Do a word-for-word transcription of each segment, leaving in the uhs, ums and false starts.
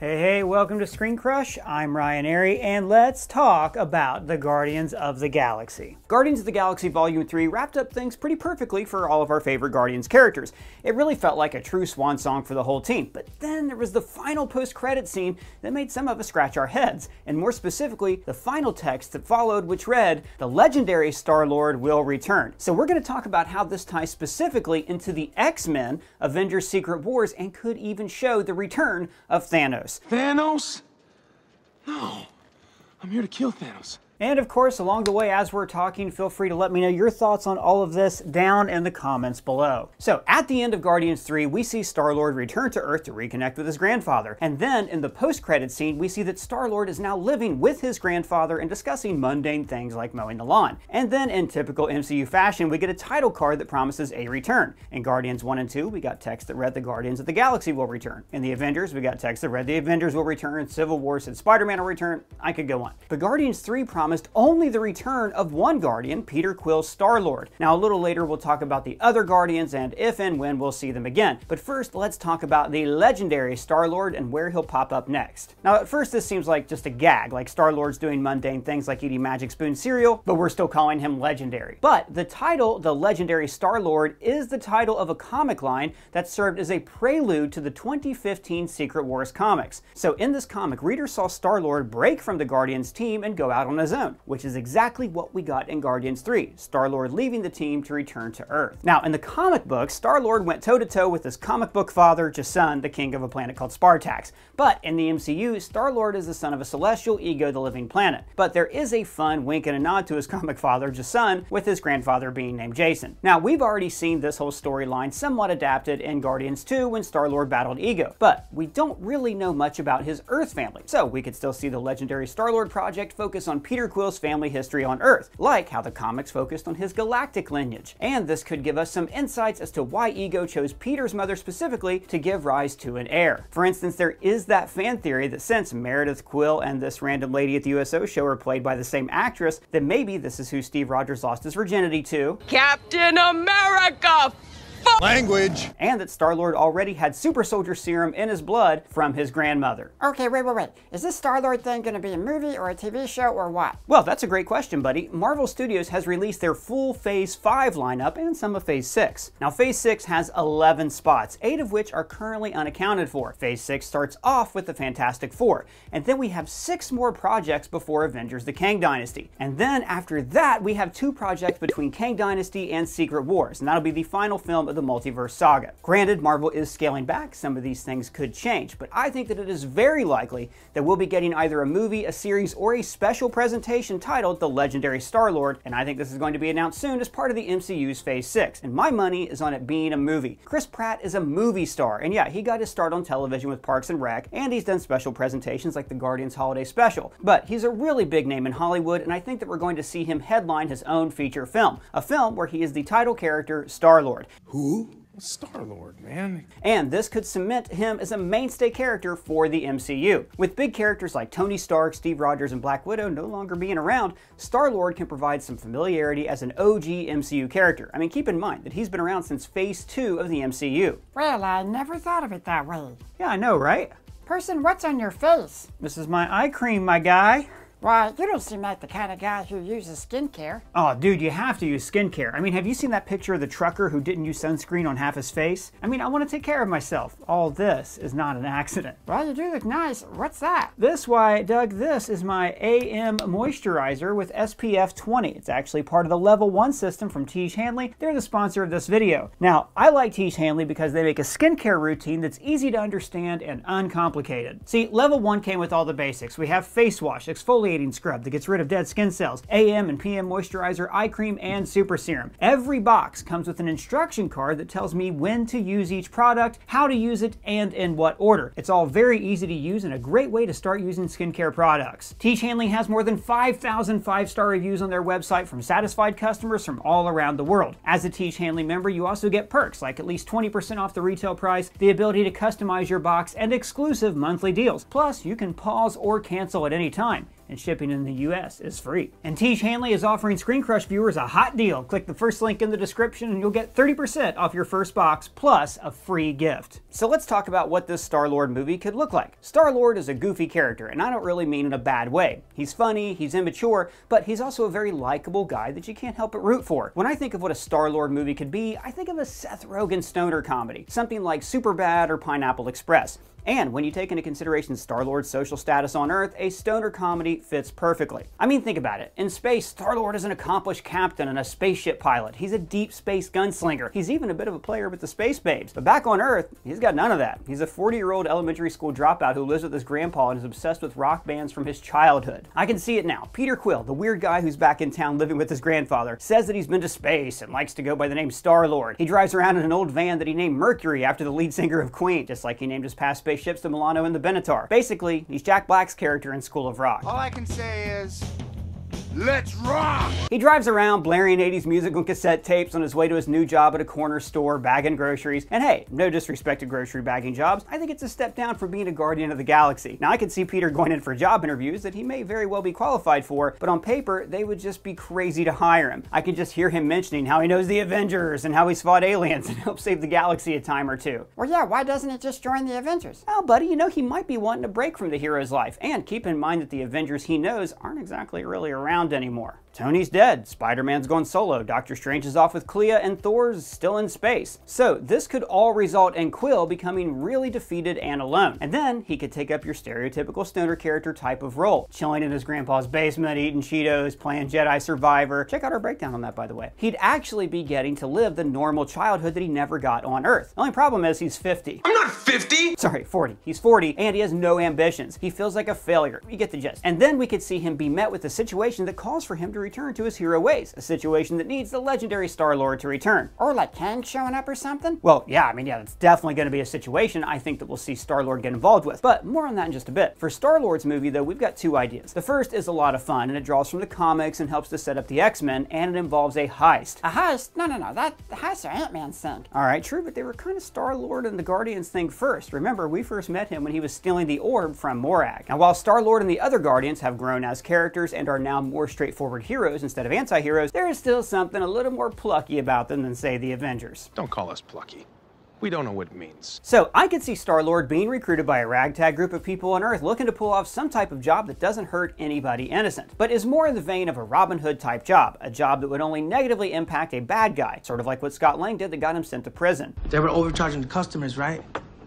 Hey, hey, welcome to Screen Crush. I'm Ryan Arey, and let's talk about the Guardians of the Galaxy. Guardians of the Galaxy Volume three wrapped up things pretty perfectly for all of our favorite Guardians characters. It really felt like a true swan song for the whole team, but then there was the final post-credit scene that made some of us scratch our heads, and more specifically, the final text that followed, which read, "The legendary Star-Lord will return." So we're going to talk about how this ties specifically into the X-Men, Avengers Secret Wars, and could even show the return of Thanos. Thanos? No. I'm here to kill Thanos. And of course, along the way, as we're talking, feel free to let me know your thoughts on all of this down in the comments below. So at the end of Guardians three, we see Star-Lord return to Earth to reconnect with his grandfather. And then in the post-credits scene, we see that Star-Lord is now living with his grandfather and discussing mundane things like mowing the lawn. And then in typical M C U fashion, we get a title card that promises a return. In Guardians one and two, we got text that read the Guardians of the Galaxy will return. In the Avengers, we got text that read the Avengers will return. Civil War said Spider-Man will return. I could go on. But Guardians three promises only the return of one Guardian, Peter Quill Star-Lord. Now, a little later, we'll talk about the other Guardians and if and when we'll see them again. But first, let's talk about the legendary Star-Lord and where he'll pop up next. Now, at first, this seems like just a gag, like Star-Lord's doing mundane things like eating Magic Spoon cereal, but we're still calling him legendary. But the title, The Legendary Star-Lord, is the title of a comic line that served as a prelude to the twenty fifteen Secret Wars comics. So in this comic, readers saw Star-Lord break from the Guardians team and go out on his own. Own, which is exactly what we got in Guardians three, Star-Lord leaving the team to return to Earth. Now, in the comic book, Star-Lord went toe-to-toe with his comic book father, Jason, the king of a planet called Spartax. But in the M C U, Star-Lord is the son of a celestial, Ego, the living planet. But there is a fun wink and a nod to his comic father, Jason, with his grandfather being named Jason. Now, we've already seen this whole storyline somewhat adapted in Guardians two when Star-Lord battled Ego, but we don't really know much about his Earth family, so we could still see the legendary Star-Lord project focus on Peter Quill's family history on Earth, like how the comics focused on his galactic lineage. And this could give us some insights as to why Ego chose Peter's mother specifically to give rise to an heir. For instance, there is that fan theory that since Meredith Quill and this random lady at the U S O show are played by the same actress, then maybe this is who Steve Rogers lost his virginity to. Captain America! Language! And that Star-Lord already had super soldier serum in his blood from his grandmother. Okay, wait, wait, wait. Is this Star-Lord thing gonna be a movie or a T V show or what? Well, that's a great question, buddy. Marvel Studios has released their full Phase five lineup and some of Phase six. Now, Phase six has eleven spots, eight of which are currently unaccounted for. Phase six starts off with the Fantastic Four, and then we have six more projects before Avengers the Kang Dynasty. And then after that, we have two projects between Kang Dynasty and Secret Wars, and that'll be the final film of the Multiverse Saga. Granted, Marvel is scaling back, some of these things could change, but I think that it is very likely that we'll be getting either a movie, a series, or a special presentation titled The Legendary Star-Lord, and I think this is going to be announced soon as part of the M C U's Phase six, and my money is on it being a movie. Chris Pratt is a movie star, and yeah, he got his start on television with Parks and Rec, and he's done special presentations like the Guardians Holiday Special, but he's a really big name in Hollywood, and I think that we're going to see him headline his own feature film, a film where he is the title character, Star-Lord. Who? Star-Lord, man. And this could cement him as a mainstay character for the M C U. With big characters like Tony Stark, Steve Rogers, and Black Widow no longer being around, Star-Lord can provide some familiarity as an O G M C U character. I mean, keep in mind that he's been around since Phase two of the M C U. Well, I never thought of it that way. Yeah, I know, right? Person, what's on your face? This is my eye cream, my guy. Why, you don't seem like the kind of guy who uses skincare. Oh, dude, you have to use skincare. I mean, have you seen that picture of the trucker who didn't use sunscreen on half his face? I mean, I want to take care of myself. All this is not an accident. Well, you do look nice. What's that? This, why, Doug, this is my A M Moisturizer with S P F twenty. It's actually part of the Level one system from Tiege Hanley. They're the sponsor of this video. Now, I like Tiege Hanley because they make a skincare routine that's easy to understand and uncomplicated. See, Level one came with all the basics. We have face wash, exfoliation, scrub that gets rid of dead skin cells, A M and P M moisturizer, eye cream, and super serum. Every box comes with an instruction card that tells me when to use each product, how to use it, and in what order. It's all very easy to use and a great way to start using skincare products. Tiege Hanley has more than five thousand five-star reviews on their website from satisfied customers from all around the world. As a Tiege Hanley member, you also get perks like at least twenty percent off the retail price, the ability to customize your box, and exclusive monthly deals. Plus, you can pause or cancel at any time. and shipping in the U S is free. And Tiege Hanley is offering Screen Crush viewers a hot deal. Click the first link in the description and you'll get thirty percent off your first box plus a free gift. So let's talk about what this Star-Lord movie could look like. Star-Lord is a goofy character, and I don't really mean in a bad way. He's funny, he's immature, but he's also a very likable guy that you can't help but root for. When I think of what a Star-Lord movie could be, I think of a Seth Rogen stoner comedy, something like Superbad or Pineapple Express. And when you take into consideration Star-Lord's social status on Earth, a stoner comedy fits perfectly. I mean, think about it. In space, Star-Lord is an accomplished captain and a spaceship pilot. He's a deep space gunslinger. He's even a bit of a player with the space babes. But back on Earth, he's got none of that. He's a forty-year-old elementary school dropout who lives with his grandpa and is obsessed with rock bands from his childhood. I can see it now. Peter Quill, the weird guy who's back in town living with his grandfather, says that he's been to space and likes to go by the name Star-Lord. He drives around in an old van that he named Mercury after the lead singer of Queen, just like he named his past spaceships to Milano and the Benatar. Basically, he's Jack Black's character in School of Rock. All I can say is, let's rock! He drives around blaring eighties music on cassette tapes on his way to his new job at a corner store bagging groceries. And hey, no disrespect to grocery bagging jobs, I think it's a step down from being a Guardian of the Galaxy. Now, I could see Peter going in for job interviews that he may very well be qualified for, but on paper, they would just be crazy to hire him. I could just hear him mentioning how he knows the Avengers and how he's fought aliens and helped save the galaxy a time or two. Well, yeah, why doesn't it just join the Avengers? Oh, buddy, you know, he might be wanting a break from the hero's life. And keep in mind that the Avengers he knows aren't exactly really around anymore. Tony's dead, Spider-Man's gone solo, Doctor Strange is off with Clea, and Thor's still in space. So this could all result in Quill becoming really defeated and alone. And then he could take up your stereotypical stoner character type of role, chilling in his grandpa's basement, eating Cheetos, playing Jedi Survivor. Check out our breakdown on that, by the way. He'd actually be getting to live the normal childhood that he never got on Earth. The only problem is he's fifty. I'm not fifty! Sorry, forty. He's forty, and he has no ambitions. He feels like a failure. You get the gist. And then we could see him be met with a situation that calls for him to return to his hero ways, a situation that needs the legendary Star-Lord to return. Or like Kang showing up or something? Well, yeah, I mean, yeah, that's definitely going to be a situation I think that we'll see Star-Lord get involved with, but more on that in just a bit. For Star-Lord's movie, though, we've got two ideas. The first is a lot of fun, and it draws from the comics and helps to set up the X-Men, and it involves a heist. A heist? No, no, no, that the heist are Ant-Man's thing. Alright, true, but they were kind of Star-Lord and the Guardians thing first. Remember, we first met him when he was stealing the orb from Morag. Now, while Star-Lord and the other Guardians have grown as characters and are now more straightforward heroes instead of anti-heroes, there is still something a little more plucky about them than, say, the Avengers. Don't call us plucky. We don't know what it means. So I could see Star-Lord being recruited by a ragtag group of people on Earth looking to pull off some type of job that doesn't hurt anybody innocent, but is more in the vein of a Robin Hood type job, a job that would only negatively impact a bad guy, sort of like what Scott Lang did that got him sent to prison. They were overcharging the customers, right?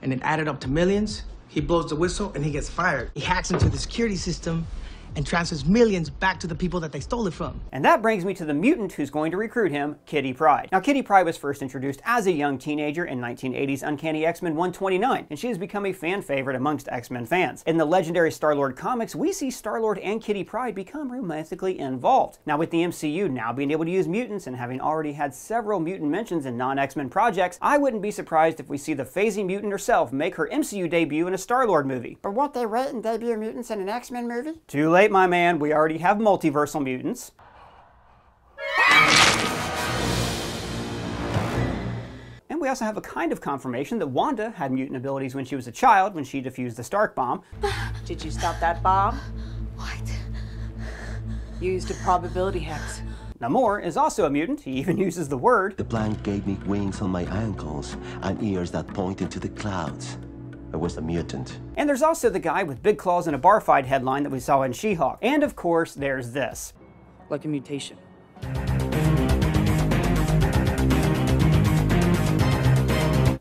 And it added up to millions. He blows the whistle and he gets fired. He hacks into the security system and transfers millions back to the people that they stole it from. And that brings me to the mutant who's going to recruit him, Kitty Pryde. Now, Kitty Pryde was first introduced as a young teenager in nineteen eighties Uncanny X-Men one twenty-nine, and she has become a fan favorite amongst X-Men fans. In the legendary Star-Lord comics, we see Star-Lord and Kitty Pryde become romantically involved. Now, with the M C U now being able to use mutants and having already had several mutant mentions in non-X-Men projects, I wouldn't be surprised if we see the phasing mutant herself make her M C U debut in a Star-Lord movie. But won't they wait and debut mutants in an X-Men movie? Too late, my man, we already have multiversal mutants. And we also have a kind of confirmation that Wanda had mutant abilities when she was a child, when she defused the Stark bomb. Did you stop that bomb? What? You used a probability hex. Namor is also a mutant. He even uses the word. The blank gave me wings on my ankles and ears that pointed to the clouds. I was a mutant. And there's also the guy with big claws and a bar fight headline that we saw in She-Hulk. And of course, there's this. Like a mutation.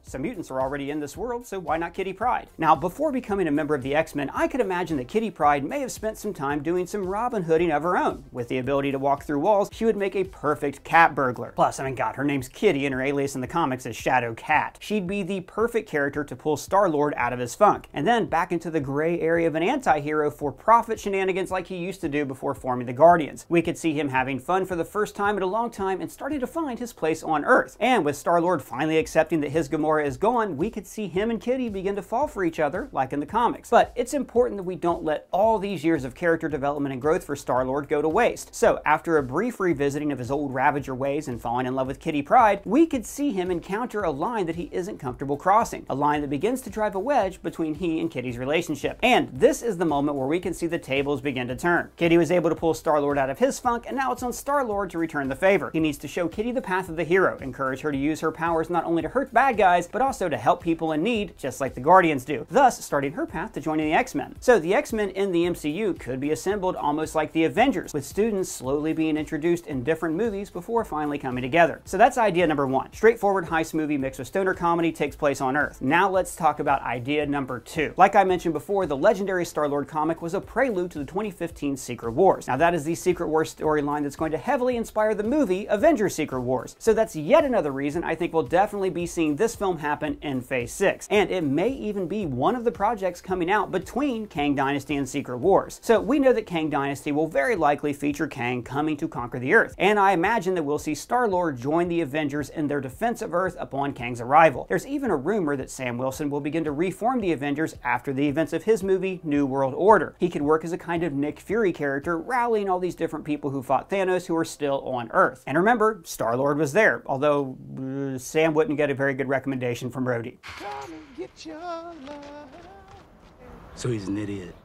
So mutants are already in this world, so why not Kitty Pryde? Now, before becoming a member of the X-Men, I could imagine that Kitty Pryde may have spent some time doing some Robin Hooding of her own. With the ability to walk through walls, she would make a perfect cat burglar. Plus, I mean, God, her name's Kitty and her alias in the comics is Shadow Cat. She'd be the perfect character to pull Star-Lord out of his funk, and then back into the gray area of an anti-hero for profit shenanigans like he used to do before forming the Guardians. We could see him having fun for the first time in a long time and starting to find his place on Earth. And with Star-Lord finally accepting that his Gamora is going, we could see him and Kitty begin to fall for each other, like in the comics. But it's important that we don't let all these years of character development and growth for Star-Lord go to waste. So after a brief revisiting of his old Ravager ways and falling in love with Kitty Pryde, we could see him encounter a line that he isn't comfortable crossing, a line that begins to drive a wedge between he and Kitty's relationship. And this is the moment where we can see the tables begin to turn. Kitty was able to pull Star-Lord out of his funk, and now it's on Star-Lord to return the favor. He needs to show Kitty the path of the hero, encourage her to use her powers not only to hurt bad guys, but also to help people in need, just like the Guardians do, thus starting her path to joining the X-Men. So the X-Men in the M C U could be assembled almost like the Avengers, with students slowly being introduced in different movies before finally coming together. So that's idea number one. Straightforward heist movie mixed with stoner comedy takes place on Earth. Now let's talk about idea number two. Like I mentioned before, the legendary Star-Lord comic was a prelude to the twenty fifteen Secret Wars. Now that is the Secret Wars storyline that's going to heavily inspire the movie Avengers Secret Wars. So that's yet another reason I think we'll definitely be seeing this film happen in Phase six. And it may even be one of the projects coming out between Kang Dynasty and Secret Wars. So we know that Kang Dynasty will very likely feature Kang coming to conquer the Earth. And I imagine that we'll see Star-Lord join the Avengers in their defense of Earth upon Kang's arrival. There's even a rumor that Sam Wilson will begin to reform the Avengers after the events of his movie New World Order. He could work as a kind of Nick Fury character, rallying all these different people who fought Thanos who are still on Earth. And remember, Star-Lord was there, although uh, Sam wouldn't get a very good recommendation from Rhodey. Come and get your love. So he's an idiot.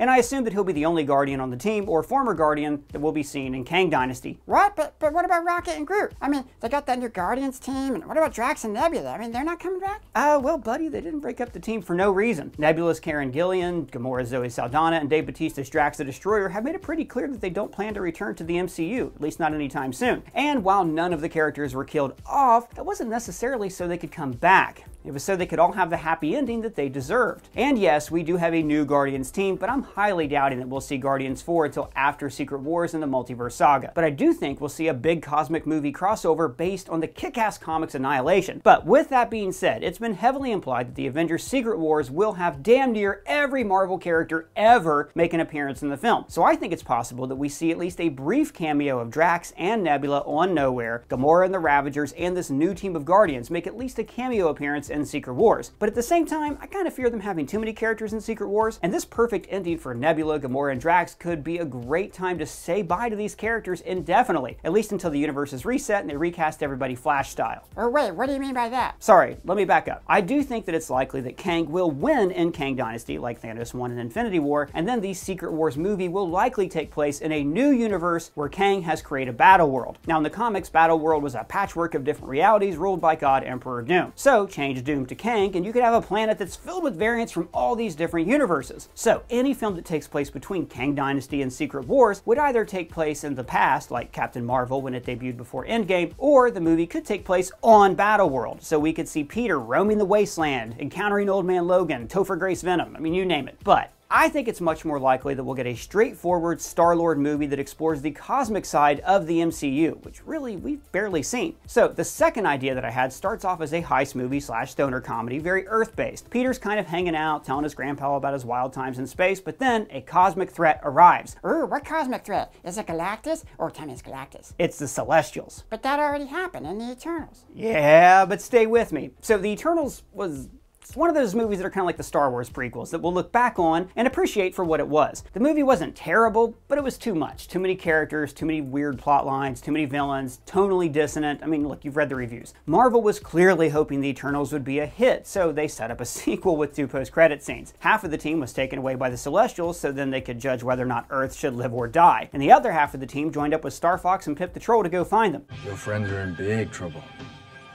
And I assume that he'll be the only Guardian on the team, or former Guardian, that will be seen in Kang Dynasty. What? But, but what about Rocket and Groot? I mean, they got that new Guardians team, and what about Drax and Nebula? I mean, they're not coming back? Uh, well, buddy, they didn't break up the team for no reason. Nebula's Karen Gillian, Gamora's Zoe Saldana, and Dave Bautista's Drax the Destroyer have made it pretty clear that they don't plan to return to the M C U, at least not anytime soon. And while none of the characters were killed off, that wasn't necessarily so they could come back. It was so they could all have the happy ending that they deserved. And yes, we do have a new Guardians team, but I'm highly doubting that we'll see Guardians four until after Secret Wars and the Multiverse Saga. But I do think we'll see a big cosmic movie crossover based on the kick-ass comics Annihilation. But with that being said, it's been heavily implied that the Avengers Secret Wars will have damn near every Marvel character ever make an appearance in the film. So I think it's possible that we see at least a brief cameo of Drax and Nebula on Nowhere, Gamora and the Ravagers, and this new team of Guardians make at least a cameo appearance in Secret Wars. But at the same time, I kind of fear them having too many characters in Secret Wars, and this perfect ending for Nebula, Gamora, and Drax could be a great time to say bye to these characters indefinitely, at least until the universe is reset and they recast everybody Flash style. Or wait, what do you mean by that? Sorry, let me back up. I do think that it's likely that Kang will win in Kang Dynasty, like Thanos won in Infinity War, and then the Secret Wars movie will likely take place in a new universe where Kang has created Battle World. Now in the comics, Battle World was a patchwork of different realities ruled by God Emperor Doom. So change Doom to Kang, and you could have a planet that's filled with variants from all these different universes. So any film that takes place between Kang Dynasty and Secret Wars would either take place in the past, like Captain Marvel when it debuted before Endgame, or the movie could take place on Battle World, so we could see Peter roaming the wasteland, encountering Old Man Logan, Topher Grace Venom, I mean, you name it. But I think it's much more likely that we'll get a straightforward Star-Lord movie that explores the cosmic side of the M C U, which really we've barely seen. So the second idea that I had starts off as a heist movie slash stoner comedy, very Earth-based. Peter's kind of hanging out, telling his grandpa about his wild times in space, but then a cosmic threat arrives. Ooh, what cosmic threat? Is it Galactus? Or tell me it's Galactus. It's the Celestials. But that already happened in the Eternals. Yeah, but stay with me. So the Eternals was... It's one of those movies that are kind of like the Star Wars prequels that we'll look back on and appreciate for what it was. The movie wasn't terrible, but it was too much. Too many characters, too many weird plot lines, too many villains, tonally dissonant. I mean, look, you've read the reviews. Marvel was clearly hoping the Eternals would be a hit, so they set up a sequel with two post-credit scenes. Half of the team was taken away by the Celestials, so then they could judge whether or not Earth should live or die. And the other half of the team joined up with Star Fox and Pip the Troll to go find them. Your friends are in big trouble,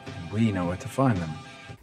and we know where to find them.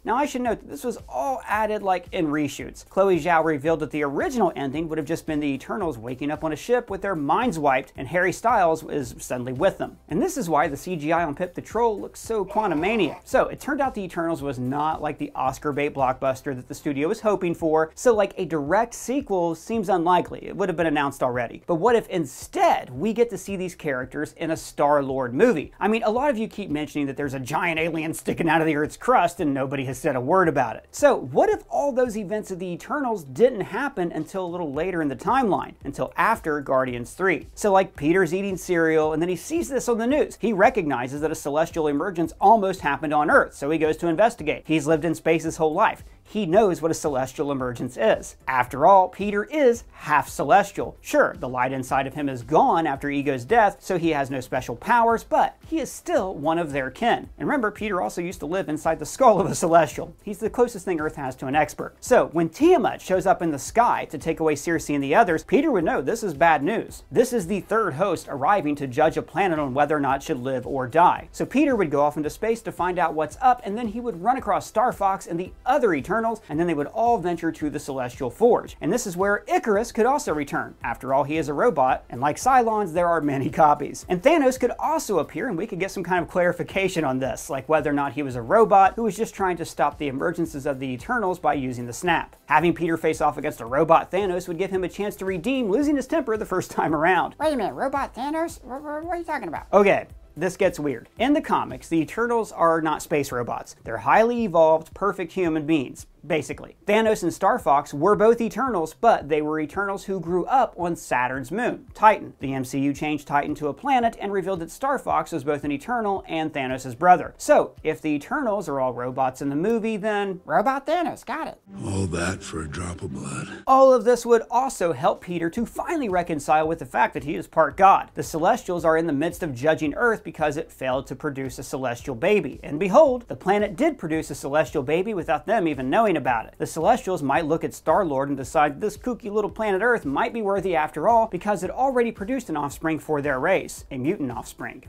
Now I should note that this was all added like in reshoots. Chloe Zhao revealed that the original ending would have just been the Eternals waking up on a ship with their minds wiped and Harry Styles is suddenly with them. And this is why the C G I on Pip the Troll looks so Quantumania. So it turned out the Eternals was not like the Oscar bait blockbuster that the studio was hoping for, so like a direct sequel seems unlikely. It would have been announced already. But what if instead we get to see these characters in a Star-Lord movie? I mean, a lot of you keep mentioning that there's a giant alien sticking out of the Earth's crust and nobody has has said a word about it. So what if all those events of the Eternals didn't happen until a little later in the timeline, until after Guardians three? So like Peter's eating cereal and then he sees this on the news. He recognizes that a celestial emergence almost happened on Earth, so he goes to investigate. He's lived in space his whole life. He knows what a celestial emergence is. After all, Peter is half celestial. Sure, the light inside of him is gone after Ego's death, so he has no special powers, but he is still one of their kin. And remember, Peter also used to live inside the skull of a celestial. He's the closest thing Earth has to an expert. So when Tiamat shows up in the sky to take away Circe and the others, Peter would know this is bad news. This is the third host arriving to judge a planet on whether or not it should live or die. So Peter would go off into space to find out what's up, and then he would run across Star Fox and the other Eternals, and then they would all venture to the Celestial Forge. And this is where Icarus could also return. After all, he is a robot, and like Cylons, there are many copies. And Thanos could also appear, and we could get some kind of clarification on this, like whether or not he was a robot who was just trying to stop the emergences of the Eternals by using the snap. Having Peter face off against a robot Thanos would give him a chance to redeem losing his temper the first time around. Wait a minute, robot Thanos? What are you talking about? Okay. This gets weird. In the comics, the Eternals are not space robots. They're highly evolved, perfect human beings, basically. Thanos and Star Fox were both Eternals, but they were Eternals who grew up on Saturn's moon, Titan. The M C U changed Titan to a planet and revealed that Star Fox was both an Eternal and Thanos' brother. So, if the Eternals are all robots in the movie, then robot Thanos, got it. All that for a drop of blood. All of this would also help Peter to finally reconcile with the fact that he is part God. The Celestials are in the midst of judging Earth because it failed to produce a celestial baby. And behold, the planet did produce a celestial baby without them even knowing about it. The Celestials might look at Star-Lord and decide this kooky little planet Earth might be worthy after all because it already produced an offspring for their race, a mutant offspring.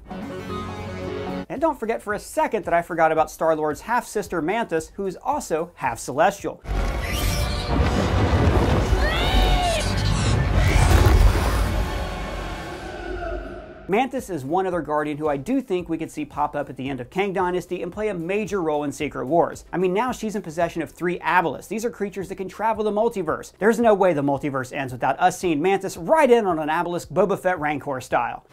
And don't forget for a second that I forgot about Star-Lord's half-sister Mantis, who is also half-celestial. Mantis is one other Guardian who I do think we could see pop up at the end of Kang Dynasty and play a major role in Secret Wars. I mean, now she's in possession of three Abelis. These are creatures that can travel the multiverse. There's no way the multiverse ends without us seeing Mantis right in on an Abelis, Boba Fett Rancor style.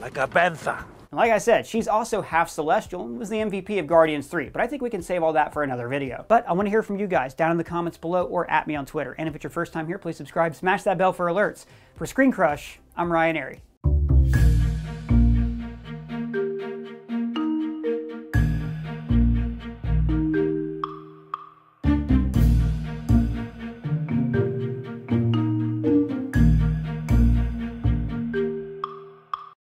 Like a bantha. And like I said, she's also half celestial and was the M V P of Guardians three, but I think we can save all that for another video. But I want to hear from you guys down in the comments below or at me on Twitter. And if it's your first time here, please subscribe, smash that bell for alerts. For Screen Crush, I'm Ryan Arey.